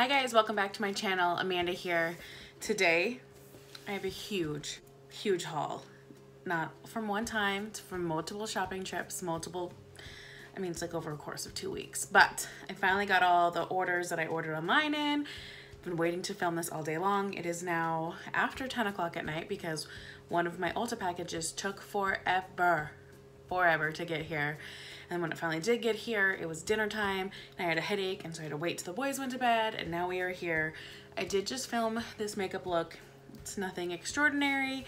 Hi guys, welcome back to my channel. Amanda here. Today I have a huge haul, not from one time, it's from multiple shopping trips, I mean it's like over a course of 2 weeks, but I finally got all the orders that I ordered online in. I've been waiting to film this all day long. It is now after 10 o'clock at night because one of my Ulta packages took forever to get here. And when it finally did get here, it was dinner time and I had a headache, and so I had to wait till the boys went to bed, and now we are here. I did just film this makeup look. It's nothing extraordinary.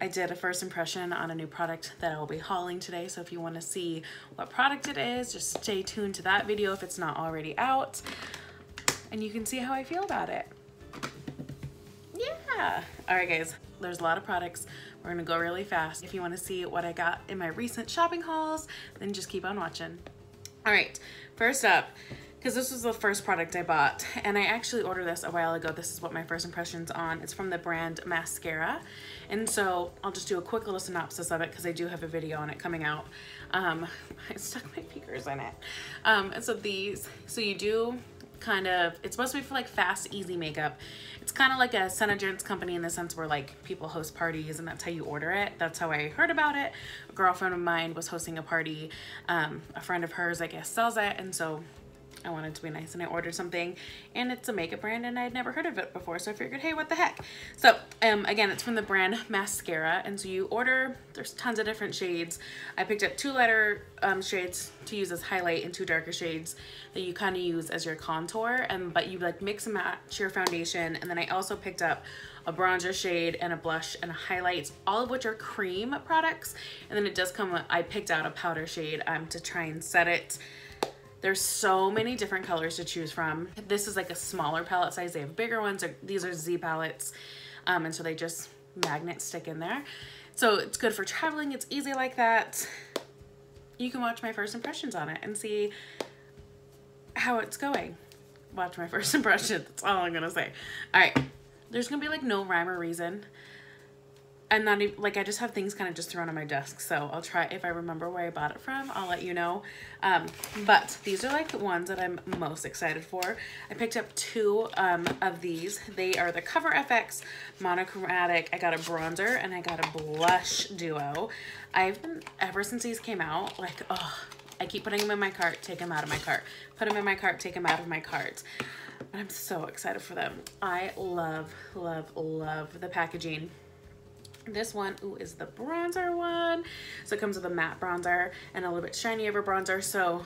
I did a first impression on a new product that I will be hauling today, so if you want to see what product it is, just stay tuned to that video if it's not already out, and you can see how I feel about it. Yeah! Alright guys, there's a lot of products. We're gonna go really fast. If you wanna see what I got in my recent shopping hauls, then just keep on watching. All right, first up, because this was the first product I bought, and I actually ordered this a while ago. This is what my first impression's on. It's from the brand Mascara. And so I'll just do a quick little synopsis of it because I do have a video on it coming out. I stuck my fingers in it. So you do kind of, it's supposed to be for like fast, easy makeup. It's kind of like a Senegence company in the sense where like people host parties and that's how you order it. That's how I heard about it. A girlfriend of mine was hosting a party. A friend of hers, I guess, sells it, and so I wanted to be nice and I ordered something, and it's a makeup brand and I'd never heard of it before, so I figured, hey, what the heck? So again, it's from the brand Mascara, and so you order, there's tons of different shades. I picked up two lighter shades to use as highlight and two darker shades that you kind of use as your contour, and but you like mix and match your foundation. And then I also picked up a bronzer shade and a blush and a highlight, all of which are cream products. And then it does come, I picked out a powder shade to try and set it. There's so many different colors to choose from. This is like a smaller palette size. They have bigger ones. These are Z palettes. And so they just magnet stick in there. So it's good for traveling. It's easy like that. You can watch my first impressions on it and see how it's going. Watch my first impression. That's all I'm going to say. All right. There's going to be like no rhyme or reason. And not even, like, I just have things kind of just thrown on my desk, so I'll try, if I remember where I bought it from, I'll let you know. But these are like the ones that I'm most excited for. I picked up two of these. They are the Cover FX Monochromatic. I got a bronzer and I got a blush duo. I've been, ever since these came out, like, oh, I keep putting them in my cart, take them out of my cart, put them in my cart, take them out of my cart. But I'm so excited for them. I love, love, love the packaging. This one, ooh, is the bronzer one. So it comes with a matte bronzer and a little bit shiny of a bronzer. So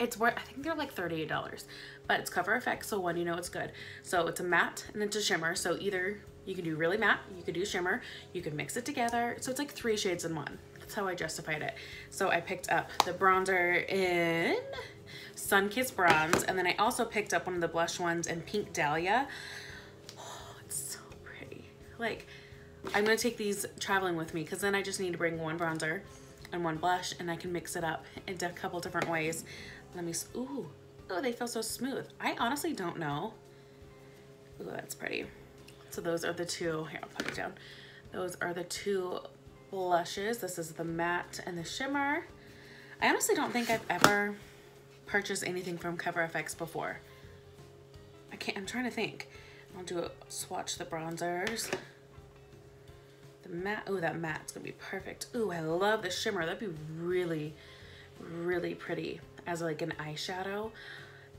it's worth, I think they're like $38, but it's Cover FX, so one, you know it's good. So it's a matte and it's a shimmer. So either you can do really matte, you could do shimmer, you could mix it together. So it's like three shades in one. That's how I justified it. So I picked up the bronzer in Sunkissed Bronze, and then I also picked up one of the blush ones in Pink Dahlia. Oh, it's so pretty. Like, I'm gonna take these traveling with me because then I just need to bring one bronzer and one blush and I can mix it up in a couple different ways. Let me, ooh, oh, they feel so smooth. I honestly don't know. Ooh, that's pretty. So those are the two, here, I'll put it down. Those are the two blushes. This is the matte and the shimmer. I honestly don't think I've ever purchased anything from Cover FX before. I can't, I'm trying to think. I'll do a swatch the bronzers. The matte, oh, that matte's gonna be perfect. Ooh, I love the shimmer. That'd be really, really pretty as like an eyeshadow.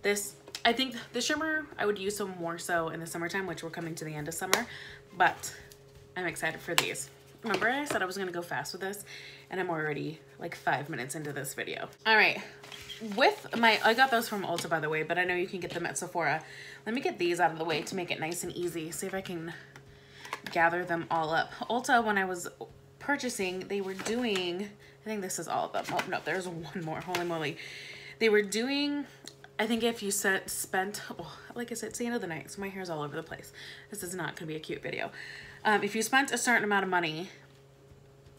This, I think the shimmer I would use some more so in the summertime, which we're coming to the end of summer, but I'm excited for these. Remember I said I was gonna go fast with this, and I'm already like 5 minutes into this video. All right, with my, I got those from Ulta by the way, but I know you can get them at Sephora. Let me get these out of the way to make it nice and easy. See if I can gather them all up. Ulta, when I was purchasing, they were doing, I think this is all of them. Oh no, there's one more, holy moly. They were doing, I think if you spent, oh, like I said, it's the end of the night, so my hair's all over the place. This is not gonna be a cute video. If you spent a certain amount of money,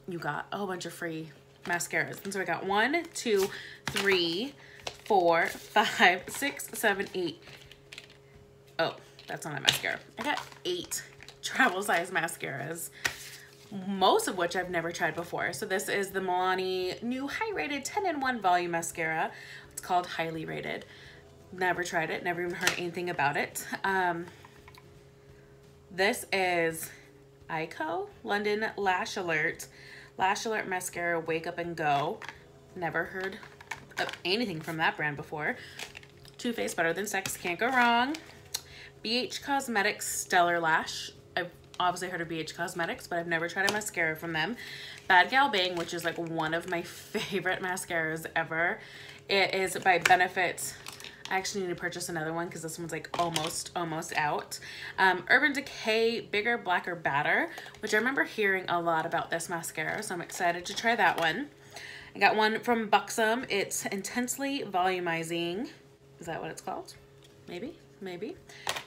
you got a whole bunch of free mascaras. And so I got 1, 2, 3, 4, 5, 6, 7, 8. Oh, that's not a mascara. I got 8 travel size mascaras, most of which I've never tried before. So this is the Milani new High Rated 10-in-1 Volume Mascara. It's called Highly Rated. Never tried it, never even heard anything about it. This is Ico London Lash Alert Mascara Wake Up and Go. Never heard of anything from that brand before. Too Faced, Better Than Sex, can't go wrong. BH Cosmetics Stellar Lash. I've obviously heard of BH Cosmetics, but I've never tried a mascara from them. Bad Gal Bang, which is like one of my favorite mascaras ever. It is by Benefit. I actually need to purchase another one because this one's like almost out. Urban Decay Bigger Blacker Badder, which I remember hearing a lot about this mascara, so I'm excited to try that one. I got one from Buxom. It's Intensely Volumizing. Is that what it's called? Maybe.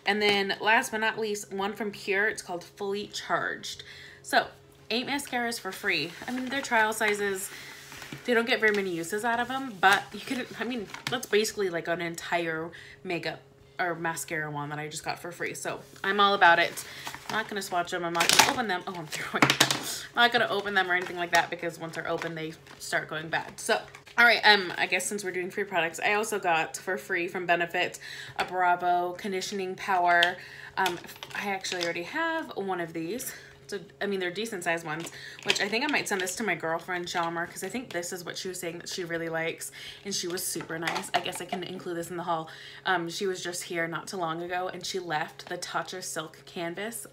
And then last but not least, one from Pure. It's called Fully Charged. So 8 mascaras for free. I mean, they're trial sizes. They don't get very many uses out of them, but you can, I mean, that's basically like an entire makeup or mascara one that I just got for free. So I'm all about it. I'm not going to swatch them. I'm not going to open them. Oh, I'm throwing them. I'm not going to open them or anything like that because once they're open, they start going bad. So, all right. I guess since we're doing free products, I also got for free from Benefit a Bravo Conditioning Power. I actually already have one of these. So, I mean, they're decent sized ones, which I think I might send this to my girlfriend Shalmer, because I think this is what she was saying that she really likes, and she was super nice. I guess I can include this in the haul. She was just here not too long ago, and she left the Tatcha Silk Canvas,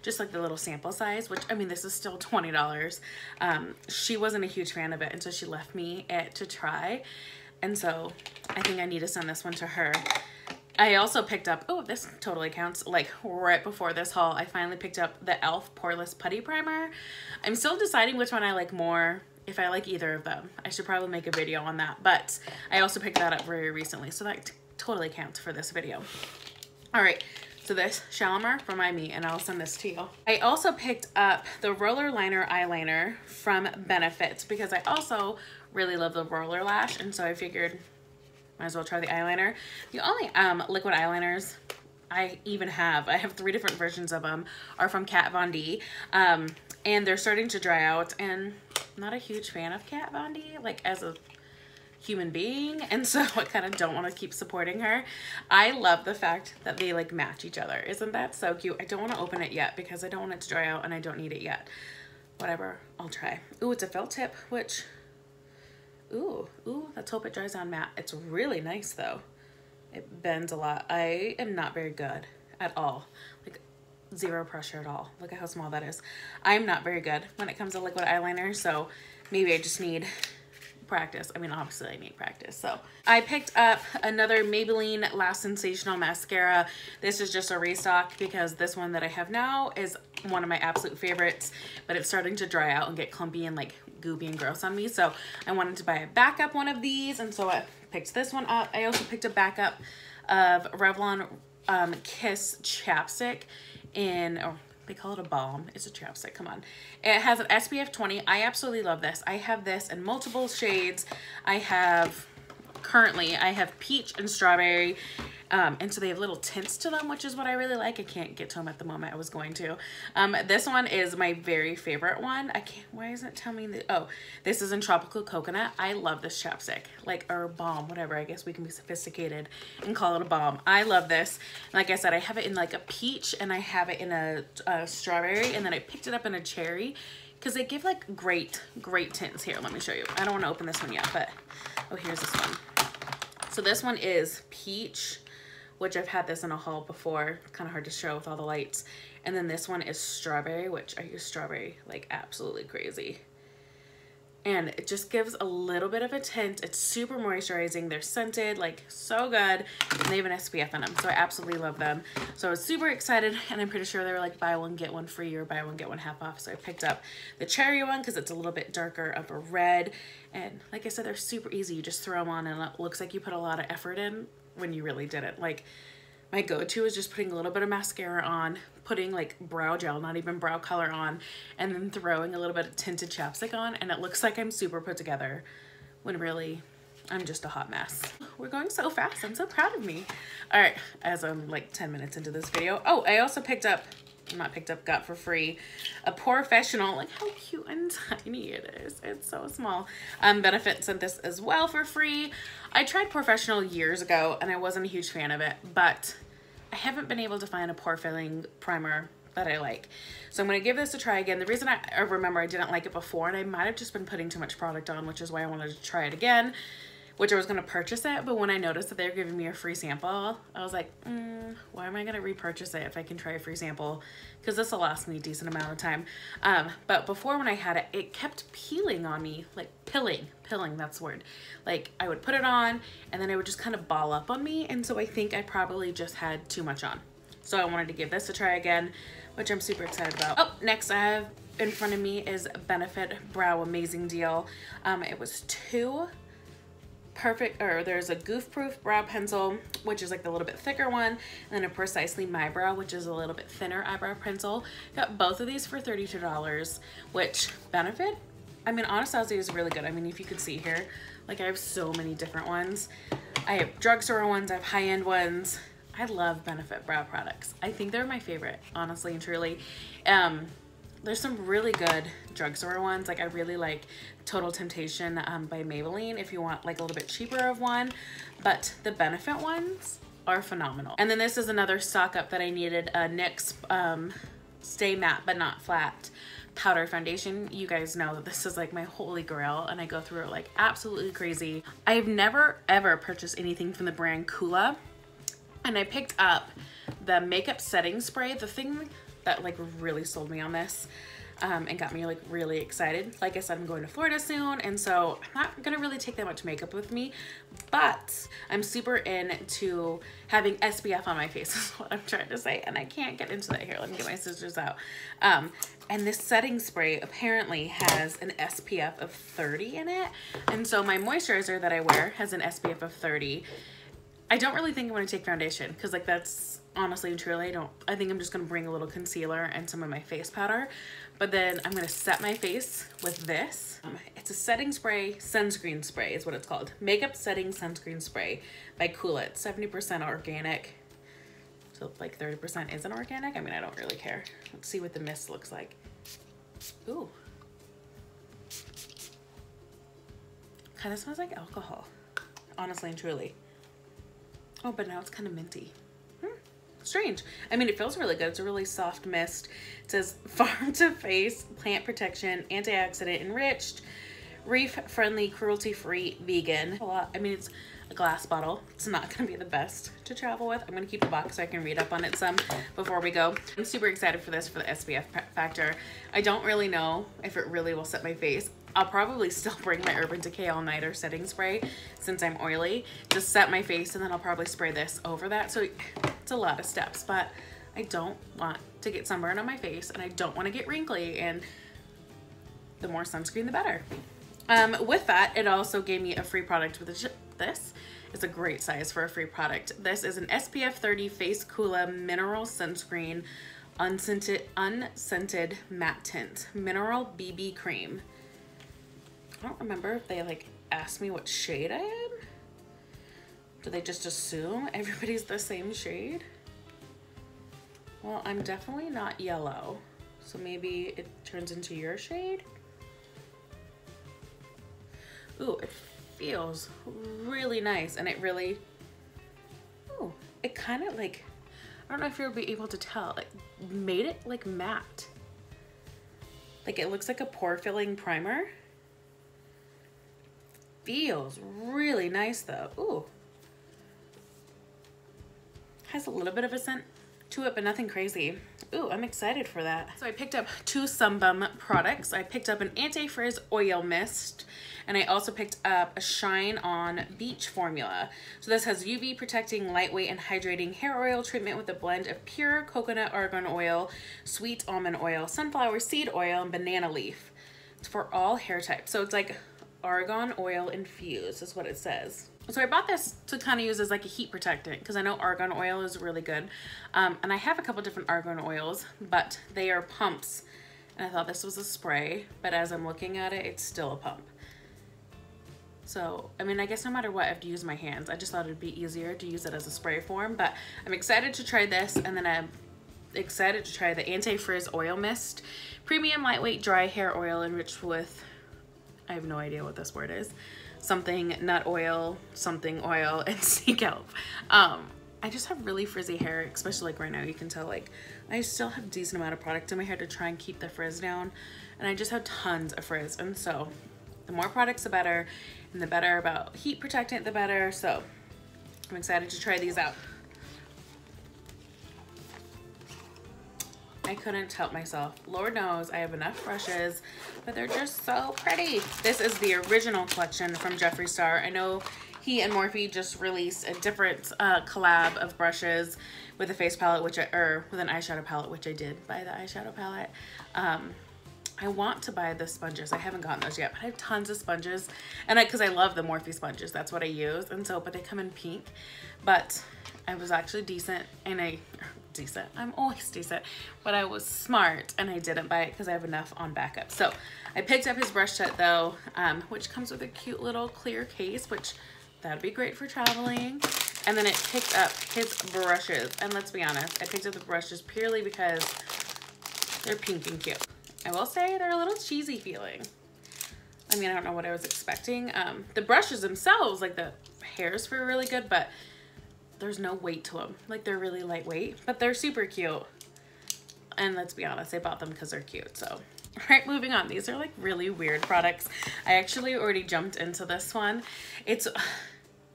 just like the little sample size, which, I mean, this is still $20. She wasn't a huge fan of it, and so she left me it to try, and so I think I need to send this one to her. I also picked up, oh, this totally counts, like right before this haul, I finally picked up the e.l.f. Poreless Putty Primer. I'm still deciding which one I like more, if I like either of them. I should probably make a video on that, but I also picked that up very recently, so that totally counts for this video. All right, so this, Shalmer, remind me, and I'll send this to you. I also picked up the Roller Liner Eyeliner from Benefit, because I also really love the roller lash, and so I figured, might as well try the eyeliner. The only liquid eyeliners I even have, I have 3 different versions of them, are from Kat Von D. And they're starting to dry out, and I'm not a huge fan of Kat Von D, like as a human being. And so I kind of don't want to keep supporting her. I love the fact that they like match each other. Isn't that so cute? I don't want to open it yet because I don't want it to dry out and I don't need it yet. Whatever, I'll try. Ooh, it's a felt tip, which, Ooh, let's hope it dries on matte. It's really nice though. It bends a lot. I am not very good at all. Like zero pressure at all. Look at how small that is. I'm not very good when it comes to liquid eyeliner, so maybe I just need practice. I mean, obviously I need practice. So I picked up another Maybelline Last Sensational Mascara. This is just a restock because this one that I have now is one of my absolute favorites, but it's starting to dry out and get clumpy and like goopy and gross on me, so I wanted to buy a backup one of these, and so I picked this one up. I also picked a backup of Revlon Kiss Chapstick in, oh, they call it a balm, it's a chapstick, come on. It has an SPF 20. I absolutely love this. I have this in multiple shades. I have peach and strawberry, and so they have little tints to them, which is what I really like. I can't get to them at the moment. I was going to. This one is my very favorite one. I can't, why isn't it telling me that? Oh, this is in Tropical Coconut. I love this chapstick, like, or balm, whatever. I guess we can be sophisticated and call it a balm. I love this. Like I said, I have it in like a peach, and I have it in a strawberry, and then I picked it up in a cherry, because they give like great tints. Here, let me show you. I don't want to open this one yet, but, oh, here's this one. So this one is peach, which I've had this in a haul before. Kind of hard to show with all the lights. And then this one is strawberry, which I use strawberry like absolutely crazy. And it just gives a little bit of a tint. It's super moisturizing. They're scented, like so good. And they have an SPF in them, so I absolutely love them. So I was super excited, and I'm pretty sure they were like buy one, get one free, or buy one, get one half off. So I picked up the cherry one because it's a little bit darker of a red. And like I said, they're super easy. You just throw them on and it looks like you put a lot of effort in when you really didn't. Like, my go-to is just putting a little bit of mascara on, putting like brow gel, not even brow color on, and then throwing a little bit of tinted chapstick on, and it looks like I'm super put together when really I'm just a hot mess. We're going so fast. I'm so proud of me. All right, as I'm like 10 minutes into this video. Oh, I also picked up not picked up, got for free. A Porefessional, like how cute and tiny it is. It's so small. Benefit sent this as well for free. I tried Porefessional years ago and I wasn't a huge fan of it, but I haven't been able to find a pore filling primer that I like. So I'm gonna give this a try again. The reason I remember I didn't like it before, and I might've just been putting too much product on, which is why I wanted to try it again, which I was gonna purchase it. But when I noticed that they were giving me a free sample, I was like, why am I gonna repurchase it if I can try a free sample? Cause this will last me a decent amount of time. But before when I had it, it kept peeling on me, like pilling, that's the word. Like I would put it on and then it would just kind of ball up on me. And so I think I probably just had too much on. So I wanted to give this a try again, which I'm super excited about. Oh, next I have in front of me is Benefit Brow Amazing Deal. It was two perfect, or there's a Goof Proof Brow Pencil, which is like the little bit thicker one, and then a Precisely My Brow, which is a little bit thinner eyebrow pencil. Got both of these for $32, which Benefit, I mean, Anastasia is really good. I mean, if you could see here, like I have so many different ones. I have drugstore ones, I have high-end ones. I love Benefit brow products. I think they're my favorite, honestly and truly. There's some really good drugstore ones. Like I really like Total Temptation by Maybelline if you want like a little bit cheaper of one, but the Benefit ones are phenomenal. And then this is another stock up that I needed, a NYX Stay Matte But Not Flat powder foundation. You guys know that this is like my holy grail and I go through it like absolutely crazy. I've never ever purchased anything from the brand Kula. And I picked up the makeup setting spray, the thing that like really sold me on this and got me like really excited. Like I said, I'm going to Florida soon, and so I'm not gonna really take that much makeup with me, but I'm super into having SPF on my face is what I'm trying to say, and I can't get into that here. Let me get my scissors out. And this setting spray apparently has an SPF of 30 in it, and so my moisturizer that I wear has an SPF of 30. I don't really think I'm gonna take foundation because like that's honestly and truly, I think I'm just gonna bring a little concealer and some of my face powder, but then I'm gonna set my face with this. It's a setting spray, sunscreen spray is what it's called. Makeup setting sunscreen spray by Kula. It's 70% organic. So like 30% isn't organic. I mean, I don't really care. Let's see what the mist looks like. Ooh. Kind of smells like alcohol, honestly and truly. Oh, but now it's kind of minty. Strange. I mean, it feels really good. It's a really soft mist. It says farm to face, plant protection, antioxidant enriched, reef friendly, cruelty free, vegan. A lot. I mean, it's a glass bottle. It's not going to be the best to travel with. I'm going to keep the box so I can read up on it some before we go. I'm super excited for this for the SPF factor. I don't really know if it really will set my face. I'll probably still bring my Urban Decay All Nighter setting spray since I'm oily to set my face, and then I'll probably spray this over that. So it's a lot of steps, but I don't want to get sunburn on my face and I don't want to get wrinkly, and the more sunscreen the better. With that, it also gave me a free product with this. It's a great size for a free product. This is an SPF 30 Face Kula Mineral Sunscreen Unscented Matte Tint Mineral BB Cream. I don't remember if they like asked me what shade I am. Do they just assume everybody's the same shade? Well, I'm definitely not yellow, so maybe it turns into your shade. Ooh, it feels really nice, and it really, ooh, it kind of like, I don't know if you'll be able to tell, like made it like matte. Like it looks like a pore filling primer. Feels really nice though. Ooh. Has a little bit of a scent to it, but nothing crazy. Ooh, I'm excited for that. So I picked up two Sunbum products. I picked up an anti-frizz oil mist, and I also picked up a Shine On Beach formula. So this has UV protecting, lightweight, and hydrating hair oil treatment with a blend of pure coconut argan oil, sweet almond oil, sunflower seed oil, and banana leaf. It's for all hair types. So it's like argan oil infused is what it says. So I bought this to kind of use as like a heat protectant because I know argan oil is really good, and I have a couple different argan oils, but they are pumps, and I thought this was a spray, but as I'm looking at it, it's still a pump. So I mean, I guess no matter what, I have to use my hands. I just thought it'd be easier to use it as a spray form, but I'm excited to try this, and then excited to try the Anti-Frizz Oil Mist. Premium lightweight dry hair oil enriched with, I have no idea what this word is, something nut oil, something oil, and sea kelp. I just have really frizzy hair, especially like right now. You can tell like I still have a decent amount of product in my hair to try and keep the frizz down, and I just have tons of frizz, and so the more products the better, and the better about heat protectant the better, so I'm excited to try these out. I couldn't help myself. Lord knows I have enough brushes, but they're just so pretty. This is the original collection from Jeffree Star. I know he and Morphe just released a different collab of brushes with a face palette, which with an eyeshadow palette, which I did buy the eyeshadow palette. I want to buy the sponges. I haven't gotten those yet, but I have tons of sponges, and because I love the Morphe sponges, that's what I use. And so, but they come in pink. But I was actually decent, and I'm always decent, but I was smart and I didn't buy it because I have enough on backup. So I picked up his brush set though, which comes with a cute little clear case, which that'd be great for traveling. And then it picked up his brushes, and let's be honest, I picked up the brushes purely because they're pink and cute. I will say they're a little cheesy feeling. I mean, I don't know what I was expecting. The brushes themselves, like the hairs, feel really good, but there's no weight to them. Like, they're really lightweight, but they're super cute. And let's be honest, I bought them because they're cute. So, all right, moving on. These are like really weird products. I actually already jumped into this one. It's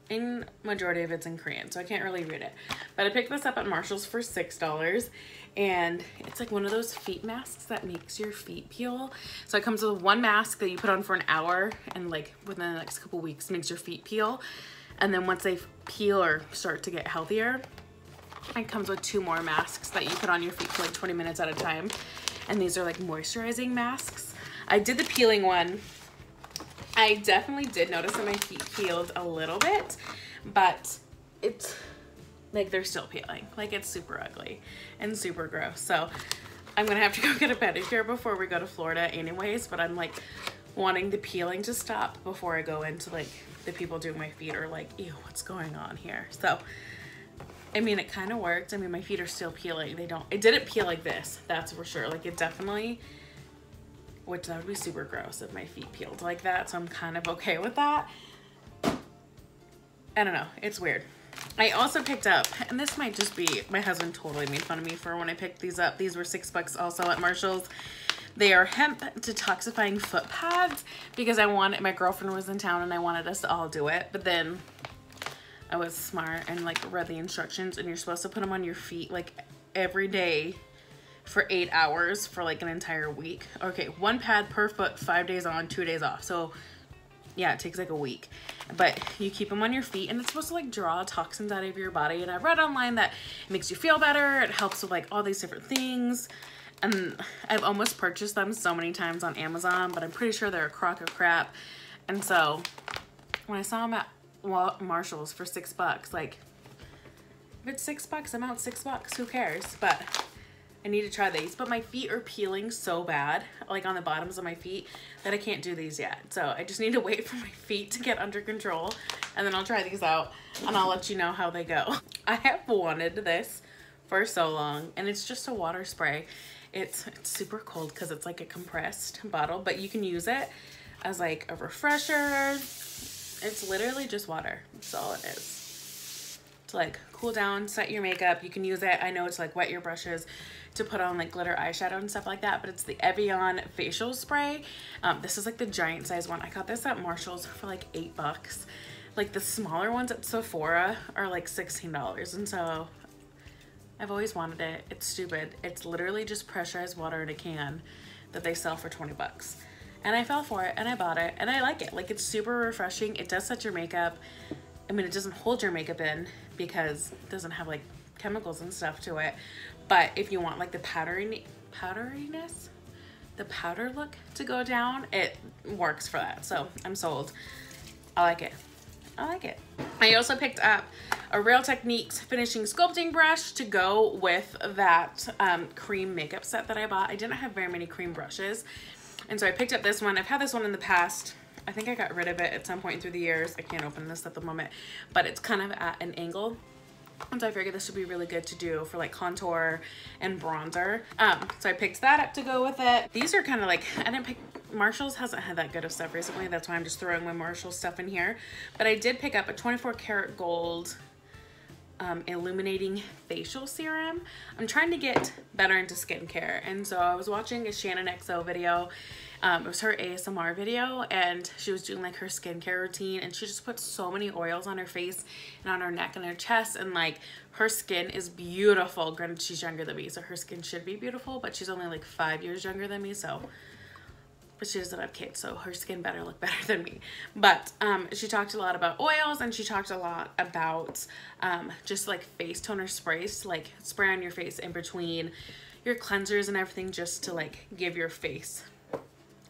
in majority of it's in Korean, so I can't really read it. But I picked this up at Marshalls for $6. And it's like one of those feet masks that makes your feet peel. So it comes with one mask that you put on for an hour, and like within the next couple weeks makes your feet peel. And then once they peel or start to get healthier, it comes with two more masks that you put on your feet for like 20 minutes at a time. And these are like moisturizing masks. I did the peeling one. I definitely did notice that my feet peeled a little bit, but it's like they're still peeling. Like, it's super ugly and super gross. So I'm gonna have to go get a pedicure before we go to Florida anyways, but I'm like wanting the peeling to stop before I go into like the people doing my feet are like, ew, what's going on here? So, I mean, it kind of worked. I mean, my feet are still peeling. It didn't peel like this, that's for sure. Like, it definitely, which that would be super gross if my feet peeled like that. So I'm kind of okay with that. I don't know, it's weird. I also picked up, and this might just be, my husband totally made fun of me for when I picked these up. These were $6 also at Marshalls. They are hemp detoxifying foot pads because I wanted, my girlfriend was in town and I wanted us to all do it. But then I was smart and like read the instructions, and you're supposed to put them on your feet like every day for 8 hours for like an entire week. Okay, one pad per foot, 5 days on, 2 days off. So yeah, it takes like a week, but you keep them on your feet, and it's supposed to like draw toxins out of your body. And I read online that it makes you feel better. It helps with like all these different things. And I've almost purchased them so many times on Amazon, but I'm pretty sure they're a crock of crap. And so when I saw them at Marshalls for $6, like, if it's $6, I'm out $6, who cares? But I need to try these. But my feet are peeling so bad, like on the bottoms of my feet, that I can't do these yet. So I just need to wait for my feet to get under control, and then I'll try these out and I'll let you know how they go. I have wanted this for so long, and it's just a water spray. It's super cold because it's like a compressed bottle, but you can use it as like a refresher. It's literally just water. That's all it is. To like cool down, set your makeup. You can use it, I know, to like wet your brushes, to put on like glitter eyeshadow and stuff like that. But it's the Evian facial spray. This is like the giant size one. I got this at Marshalls for like $8. Like the smaller ones at Sephora are like $16. And so I've always wanted it. It's stupid. It's literally just pressurized water in a can that they sell for $20. And I fell for it, and I bought it, and I like it. Like, it's super refreshing. It does set your makeup. I mean, it doesn't hold your makeup in because it doesn't have like chemicals and stuff to it. But if you want like the powderiness, the powder look to go down, it works for that. So I'm sold. I like it. I like it. I also picked up a Real Techniques finishing sculpting brush to go with that cream makeup set that I bought. I didn't have very many cream brushes, and so I picked up this one. I've had this one in the past. I think I got rid of it at some point through the years. I can't open this at the moment, but it's kind of at an angle, And so I figured this would be really good to do for like contour and bronzer. So I picked that up to go with it. These are kind of like, I didn't pick, Marshalls hasn't had that good of stuff recently. That's why I'm just throwing my Marshalls stuff in here. But I did pick up a 24 karat gold illuminating facial serum. I'm trying to get better into skincare. And so I was watching a Shannon XO video. It was her ASMR video, and she was doing like her skincare routine, and she just put so many oils on her face and on her neck and her chest, and like her skin is beautiful. Granted, she's younger than me, so her skin should be beautiful, but she's only like 5 years younger than me, so, but she doesn't have kids, so her skin better look better than me. But she talked a lot about oils, and she talked a lot about just like face toner sprays to like spray on your face in between your cleansers and everything, just to like give your face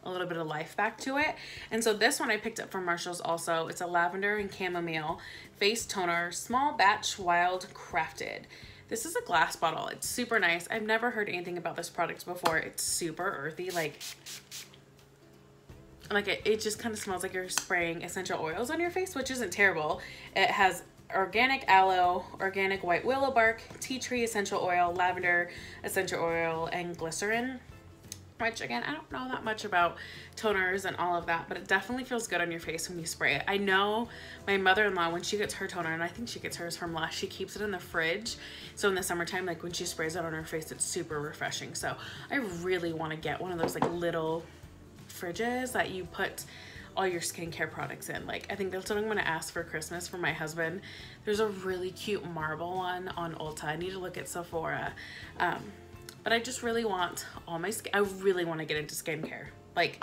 a little bit of life back to it. And so this one I picked up from Marshalls also. It's a lavender and chamomile face toner, small batch wild crafted. This is a glass bottle. It's super nice. I've never heard anything about this product before. It's super earthy, like it just kind of smells like you're spraying essential oils on your face, which isn't terrible. It has organic aloe, organic white willow bark, tea tree essential oil, lavender essential oil, and glycerin. Which again, I don't know that much about toners and all of that, but it definitely feels good on your face when you spray it. I know my mother-in-law, when she gets her toner, and I think she gets hers from Lush, she keeps it in the fridge, so in the summertime, like when she sprays it on her face, it's super refreshing. So I really want to get one of those like little fridges that you put all your skincare products in. Like, I think that's what I'm gonna ask for Christmas for my husband. There's a really cute marble one on Ulta. I need to look at Sephora. But I just really want all my skin. I really want to get into skincare. Like,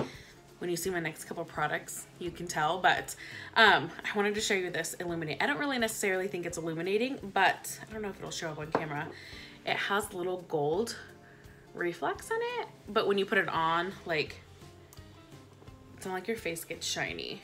when you see my next couple products, you can tell. But I wanted to show you this illuminate. I don't really necessarily think it's illuminating, but I don't know if it'll show up on camera. It has little gold reflex in it, but when you put it on, like, it's not like your face gets shiny.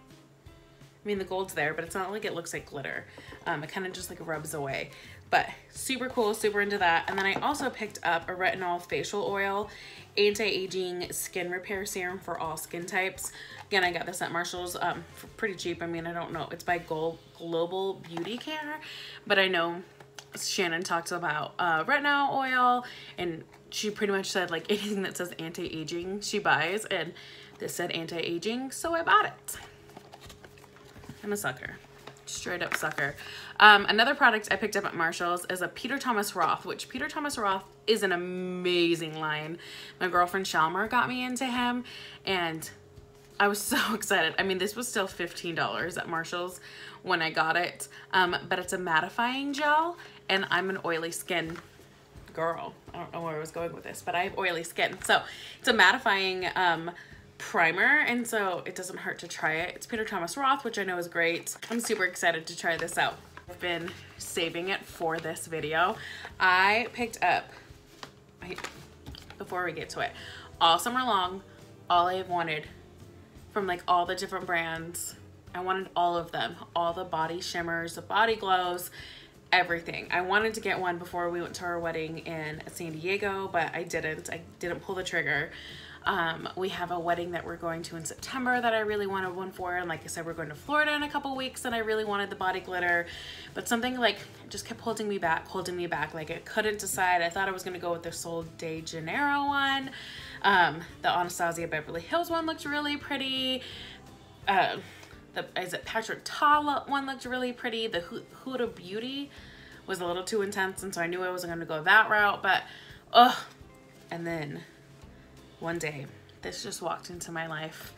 I mean, the gold's there, but it's not like it looks like glitter. It kind of just like rubs away. But super cool, super into that. And then I also picked up a retinol facial oil, anti-aging skin repair serum for all skin types. Again, I got this at Marshalls for pretty cheap. I mean, I don't know. It's by Global Beauty Care, but I know Shannon talked about retinol oil, and she pretty much said like anything that says anti-aging she buys, and this said anti-aging, so I bought it. I'm a sucker. Straight up sucker. Another product I picked up at Marshalls is a Peter Thomas Roth, which Peter Thomas Roth is an amazing line. My girlfriend Shalmer got me into him, and I was so excited. I mean, this was still $15 at Marshalls when I got it, but it's a mattifying gel, and I'm an oily skin girl. I don't know where I was going with this, but I have oily skin. So it's a mattifying primer, and so it doesn't hurt to try it. It's Peter Thomas Roth, which I know is great. I'm super excited to try this out. I've been saving it for this video. I picked up, before we get to it, all summer long, all I have wanted from like all the different brands, I wanted all of them, all the body shimmers, the body glows, everything. I wanted to get one before we went to our wedding in San Diego, but I didn't pull the trigger. We have a wedding that we're going to in September that I really wanted one for, and like I said, we're going to Florida in a couple weeks, and I really wanted the body glitter, but something like just kept holding me back. Like, I couldn't decide. I thought I was going to go with the Sol de Janeiro one. The Anastasia Beverly Hills one looked really pretty. Is it Patrick Tala one looked really pretty. The Huda Beauty was a little too intense, and so I knew I wasn't going to go that route, but ugh. And then one day, this just walked into my life.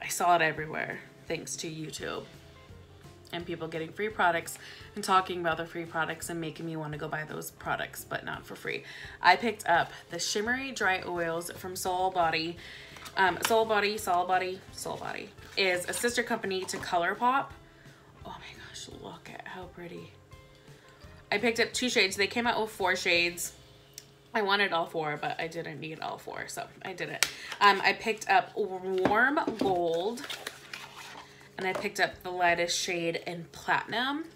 I saw it everywhere, thanks to YouTube and people getting free products and talking about the free products and making me want to go buy those products, but not for free. I picked up the Shimmery Dry Oils from Sol Body. Sol Body is a sister company to ColourPop. Oh my gosh, look at how pretty. I picked up 2 shades. They came out with 4 shades. I wanted all 4, but I didn't need all 4, so I did it. I picked up Warm Gold, and I picked up the lightest shade in Platinum.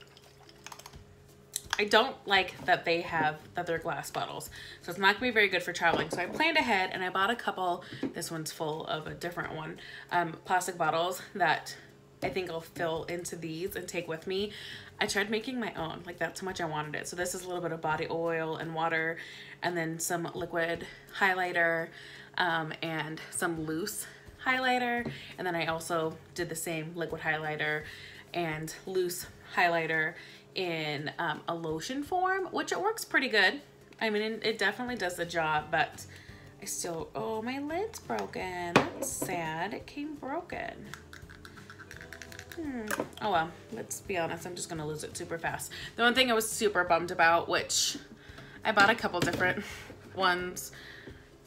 I don't like that they have, that they're glass bottles, so it's not gonna be very good for traveling. So I planned ahead, and I bought a couple. This one's full of a different one, plastic bottles that I think I'll fill into these and take with me. I tried making my own, like that's how much I wanted it. So this is a little bit of body oil and water, and then some liquid highlighter and some loose highlighter. And then I also did the same liquid highlighter and loose highlighter in a lotion form, which it works pretty good. I mean, it definitely does the job, but I still, oh, my lid's broken. That's sad, it came broken. Oh well, let's be honest, I'm just gonna lose it super fast. The one thing I was super bummed about, which I bought a couple different ones,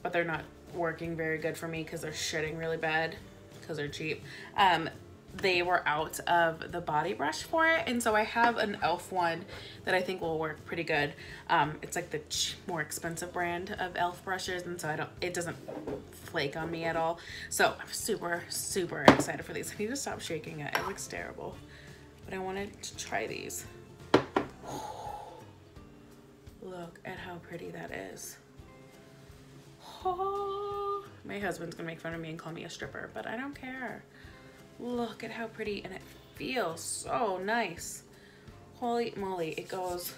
but they're not working very good for me because they're shedding really bad because they're cheap. They were out of the body brush for it, and so I have an e.l.f. one that I think will work pretty good. It's like the more expensive brand of e.l.f. brushes, and so it doesn't flake on me at all. So I'm super excited for these. I need to stop shaking it, it looks terrible, but I wanted to try these. Look at how pretty that is. Oh, my husband's gonna make fun of me and call me a stripper, but I don't care. Look at how pretty, and it feels so nice. Holy moly, it goes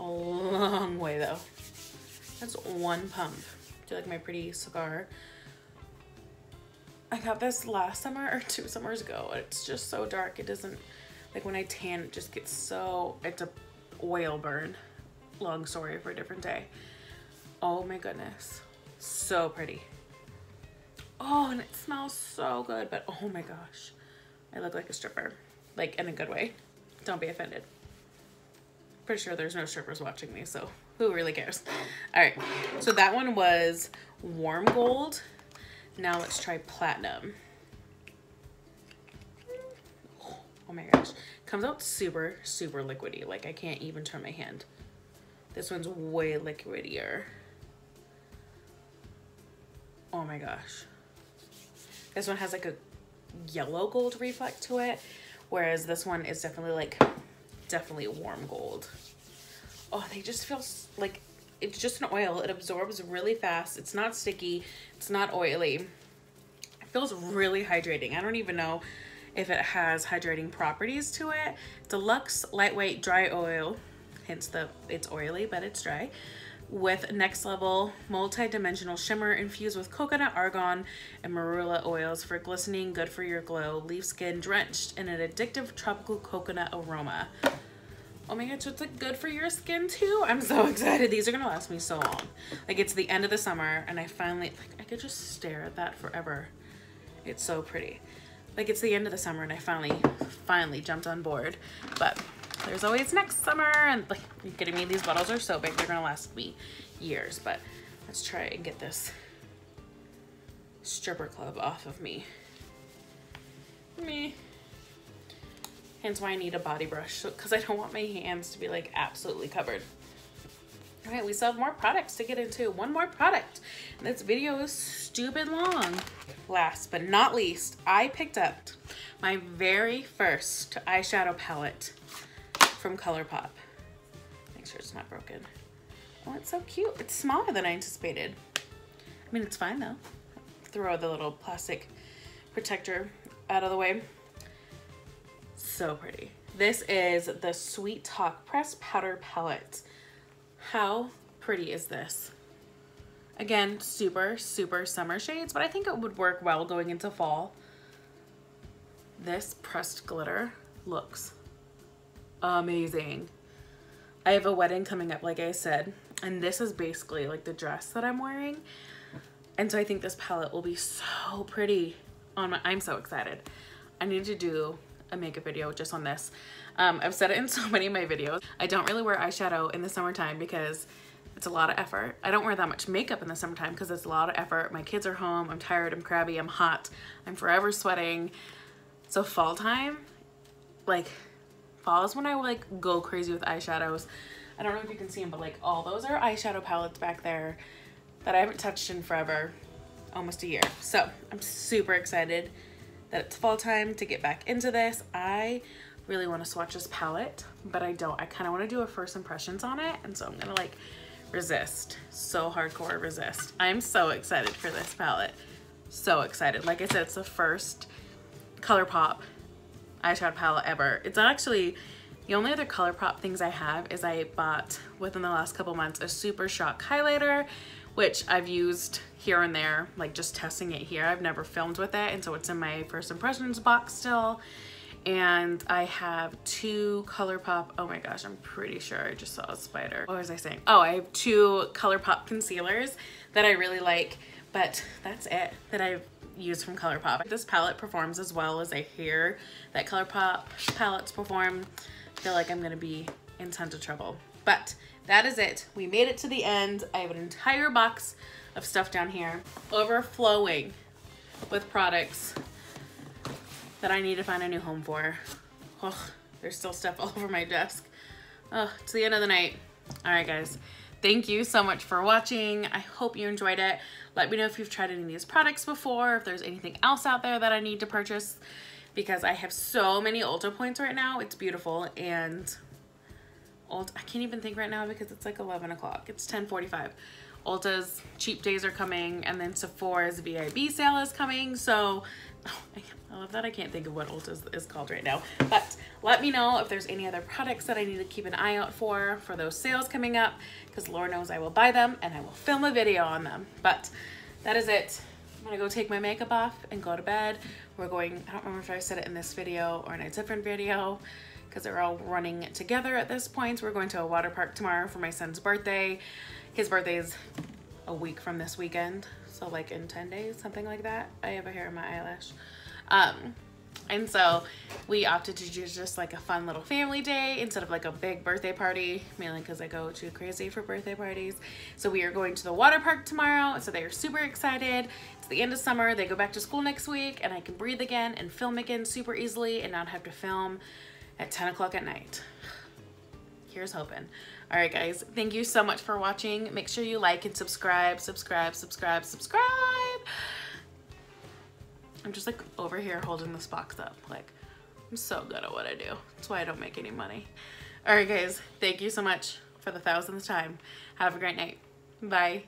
a long way though. That's one pump. Do you like my pretty cigar? I got this last summer or 2 summers ago. It's just so dark. It doesn't, like when I tan, it just gets so, it's a oil burn. Long story for a different day. Oh my goodness, so pretty. Oh, and it smells so good, but oh my gosh, I look like a stripper, like in a good way. Don't be offended. Pretty sure there's no strippers watching me, so who really cares? All right, so that one was warm gold. Now let's try platinum. Oh my gosh, comes out super liquidy. Like I can't even turn my hand. This one's way liquidier. Oh my gosh. This one has like a yellow gold reflect to it, whereas this one is definitely like, definitely warm gold. Oh, they just feel like, it's just an oil. It absorbs really fast. It's not sticky. It's not oily. It feels really hydrating. I don't even know if it has hydrating properties to it. Deluxe, lightweight, dry oil, hence it's oily, but it's dry. With next level multi-dimensional shimmer infused with coconut argan and marula oils for glistening, good for your glow, leave skin drenched in an addictive tropical coconut aroma. Oh my gosh, it's like good for your skin too. I'm so excited. These are gonna last me so long. Like it's the end of the summer and I finally, like I could just stare at that forever. It's so pretty. Like it's the end of the summer and I finally jumped on board, but there's always next summer, and like, are you kidding me? These bottles are so big, they're gonna last me years, but let's try and get this stripper club off of me. Hence why I need a body brush, because I don't want my hands to be like absolutely covered. All right, we still have more products to get into. One more product, and this video is stupid long. Last but not least, I picked up my very first eyeshadow palette from ColourPop. Make sure it's not broken. Oh, it's so cute. It's smaller than I anticipated. I mean, it's fine though. Throw the little plastic protector out of the way. So pretty. This is the Sweet Talk Pressed Powder Palette. How pretty is this? Again, super summer shades, but I think it would work well going into fall. This pressed glitter looks amazing. I have a wedding coming up, like I said, and this is basically like the dress that I'm wearing, and so I think this palette will be so pretty on my, I'm so excited. I need to do a makeup video just on this. I've said it in so many of my videos, I don't really wear eyeshadow in the summertime because it's a lot of effort. I don't wear that much makeup in the summertime because it's a lot of effort. My kids are home, I'm tired, I'm crabby, I'm hot, I'm forever sweating. So fall time, like fall is when I like go crazy with eyeshadows. I don't know if you can see them, but like all those are eyeshadow palettes back there that I haven't touched in forever, almost a year. So I'm super excited that it's fall time to get back into this. I really want to swatch this palette, but I don't. I kind of want to do a first impressions on it, and so I'm gonna like resist, so hardcore resist. I'm so excited for this palette, so excited. Like I said, it's the first ColourPop eyeshadow palette ever. It's actually The only other ColourPop things I have is I bought within the last couple months a Super Shock highlighter, which I've used here and there, like just testing it here. I've never filmed with it, and so it's in my first impressions box still. And I have two ColourPop, oh my gosh, I'm pretty sure I just saw a spider. What was I saying? Oh, I have two ColourPop concealers that I really like, but that's it that I've used from ColourPop. This palette performs as well as I hear that ColourPop palettes perform. I feel like I'm gonna be in tons of trouble. But that is it. We made it to the end. I have an entire box of stuff down here overflowing with products that I need to find a new home for. Oh, there's still stuff all over my desk. Oh, it's the end of the night. All right, guys. Thank you so much for watching. I hope you enjoyed it. Let me know if you've tried any of these products before, if there's anything else out there that I need to purchase, because I have so many Ulta points right now. It's beautiful. And Ulta, I can't even think right now because it's like 11 o'clock. It's 10:45. Ulta's cheap days are coming, and then Sephora's VIB sale is coming. So I love that I can't think of what Ulta is called right now. But let me know if there's any other products that I need to keep an eye out for those sales coming up, because Lord knows I will buy them and I will film a video on them. But that is it. I'm gonna go take my makeup off and go to bed. We're going, I don't remember if I said it in this video or in a different video, because they're all running together at this point. We're going to a water park tomorrow for my son's birthday. His birthday is a week from this weekend, so like in 10 days, something like that. I have a hair in my eyelash. And so we opted to do just like a fun little family day instead of like a big birthday party, mainly because I go too crazy for birthday parties. So we are going to the water park tomorrow, so they are super excited. It's the end of summer, they go back to school next week, and I can breathe again and film again super easily and not have to film at 10 o'clock at night. Here's hoping. All right, guys, thank you so much for watching. Make sure you like and subscribe. I'm just like over here holding this box up. Like, I'm so good at what I do. That's why I don't make any money. All right, guys, thank you so much for the 1000th time. Have a great night. Bye.